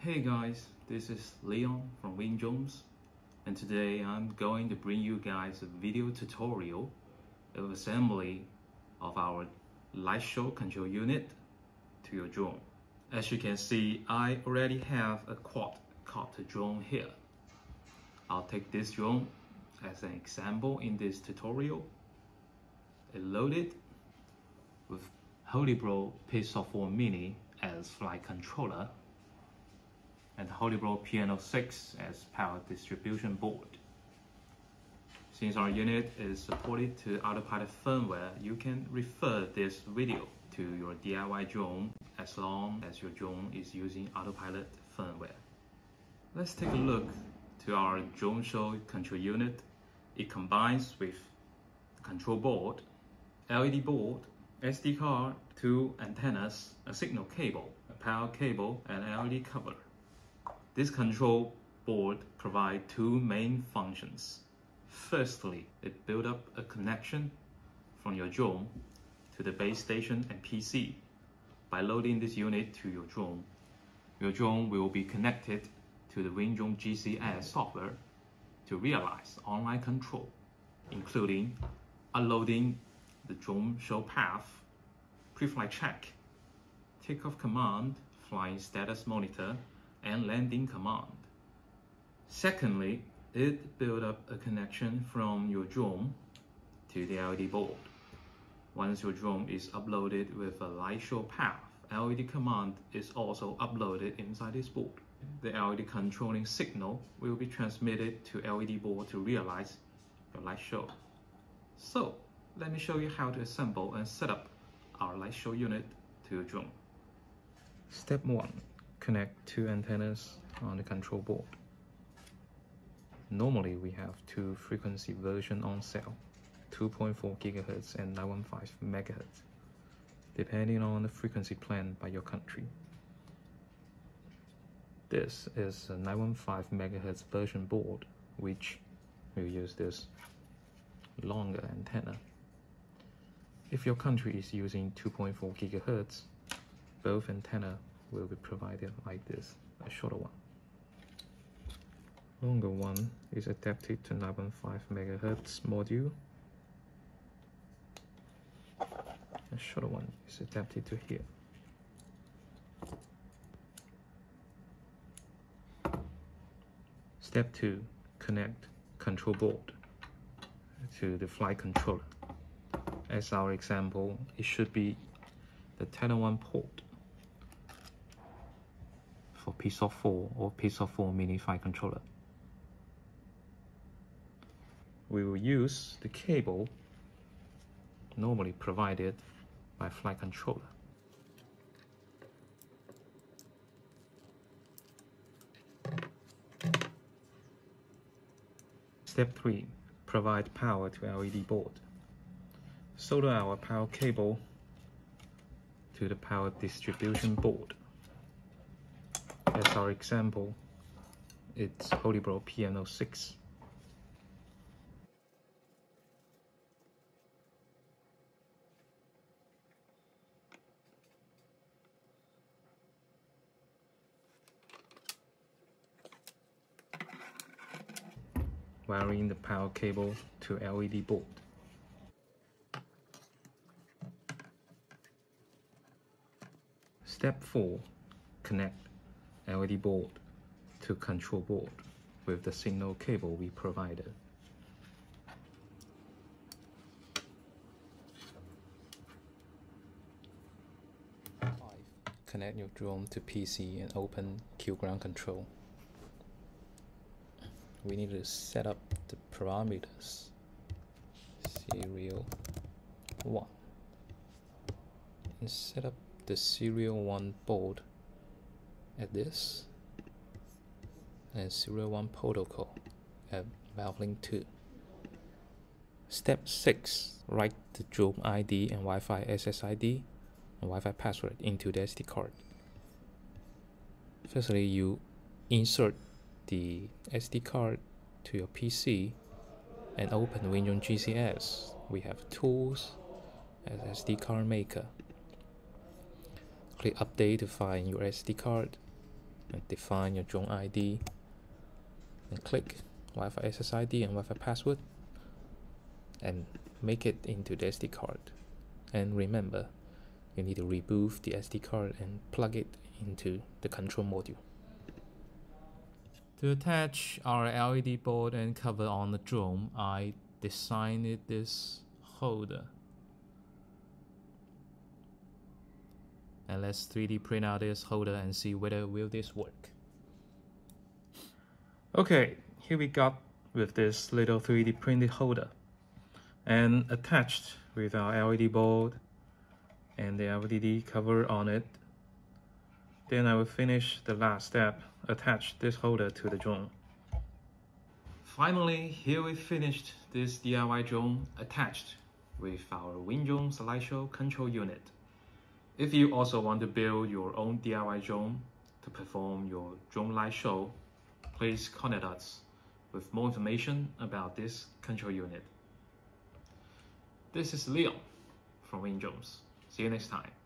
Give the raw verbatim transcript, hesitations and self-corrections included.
Hey guys, this is Leon from Vimdrones, and today I'm going to bring you guys a video tutorial of assembly of our light show control unit to your drone. As you can see, I already have a quadcopter drone here. I'll take this drone as an example in this tutorial. It's loaded with Holybro Pixhawk four Mini as flight controller and Holybro P M zero six as power distribution board. Since our unit is supported to Autopilot firmware, you can refer this video to your D I Y drone as long as your drone is using Autopilot firmware. Let's take a look to our drone show control unit. It combines with control board, L E D board, S D card, two antennas, a signal cable, a power cable, and an L E D cover. This control board provides two main functions. Firstly, it builds up a connection from your drone to the base station and P C. By loading this unit to your drone, your drone will be connected to the Vimdrones G C S software to realize online control, including uploading the drone show path, pre-flight check, takeoff command, flying status monitor, and landing command. Secondly, it builds up a connection from your drone to the L E D board. Once your drone is uploaded with a light show path, L E D command is also uploaded inside this board. The L E D controlling signal will be transmitted to L E D board to realize your light show. So, let me show you how to assemble and set up our light show unit to your drone. Step one. Connect two antennas on the control board. Normally we have two frequency versions on sale, two point four gigahertz and nine one five megahertz, depending on the frequency plan by your country. This is a nine one five megahertz version board, which will use this longer antenna. If your country is using two point four gigahertz, both antenna will be provided like this, a shorter one. Longer one is adapted to nine one five megahertz module. A shorter one is adapted to here. Step two, connect control board to the flight controller. As our example, it should be the ten oh one port for Pixhawk four or Pixhawk four Mini flight controller. We will use the cable normally provided by flight controller. Step three, provide power to L E D board. Solder our power cable to the power distribution board. As our example, it's Holybro P M zero six. Wiring the power cable to L E D board. Step four, connect L E D board to control board with the signal cable we provided. Five. Connect your drone to P C and open QGround control. We need to set up the parameters. Serial one. And set up the serial one board at this, and serial one protocol at ValveLink two. Step six, write the drone I D and Wi-Fi S S I D and Wi-Fi password into the S D card. Firstly, you insert the S D card to your P C and open Vimdrones G C S. We have tools as S D card maker. Click update to find your S D card. and define your drone I D, and click Wi-Fi access I D and Wi-Fi password, and make it into the S D card. And remember, you need to reboot the S D card and plug it into the control module. To attach our L E D board and cover on the drone, I designed this holder. And let's three D print out this holder and see whether will this work. Okay, here we got with this little three D printed holder, and attached with our L E D board and the L E D cover on it. Then I will finish the last step, attach this holder to the drone. Finally, here we finished this D I Y drone attached with our Vimdrones slideshow control unit. If you also want to build your own D I Y drone to perform your drone light show, please contact us with more information about this control unit. This is Leo from Vimdrones. See you next time.